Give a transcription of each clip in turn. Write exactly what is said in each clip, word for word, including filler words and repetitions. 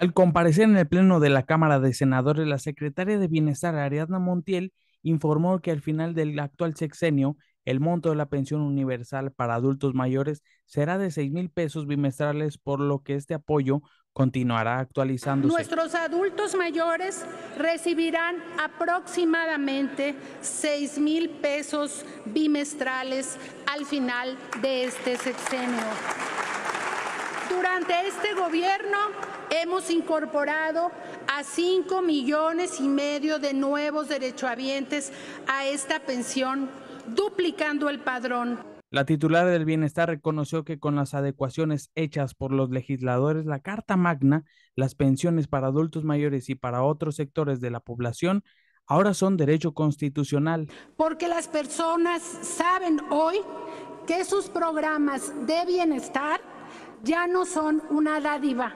Al comparecer en el Pleno de la Cámara de Senadores, la Secretaria de Bienestar, Ariadna Montiel, informó que al final del actual sexenio, el monto de la pensión universal para adultos mayores será de seis mil pesos bimestrales, por lo que este apoyo continuará actualizándose. Nuestros adultos mayores recibirán aproximadamente seis mil pesos bimestrales al final de este sexenio. Durante este gobierno hemos incorporado a cinco millones y medio de nuevos derechohabientes a esta pensión, duplicando el padrón. La titular del Bienestar reconoció que con las adecuaciones hechas por los legisladores, la Carta Magna, las pensiones para adultos mayores y para otros sectores de la población ahora son derecho constitucional. Porque las personas saben hoy que sus programas de bienestar ya no son una dádiva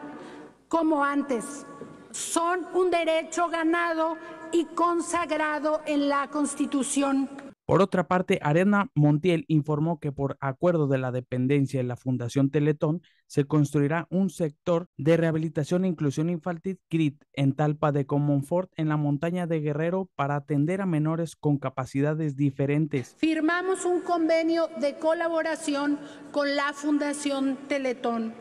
como antes, son un derecho ganado y consagrado en la Constitución. Por otra parte, Ariadna Montiel informó que por acuerdo de la dependencia de la Fundación Teletón, se construirá un sector de rehabilitación e inclusión infantil C R I T en Talpa de Comonfort, en la montaña de Guerrero, para atender a menores con capacidades diferentes. Firmamos un convenio de colaboración con la Fundación Teletón.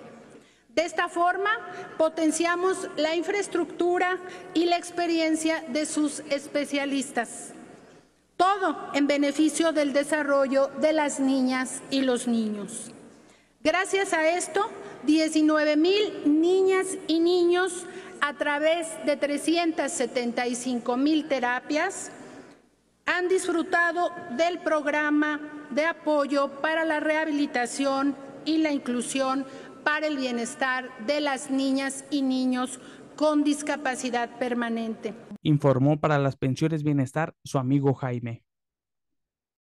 De esta forma, potenciamos la infraestructura y la experiencia de sus especialistas. Todo en beneficio del desarrollo de las niñas y los niños. Gracias a esto, diecinueve mil niñas y niños, a través de trescientas setenta y cinco mil terapias, han disfrutado del programa de apoyo para la rehabilitación y la inclusión para el bienestar de las niñas y niños con discapacidad permanente. Informó para las pensiones Bienestar su amigo Jaime.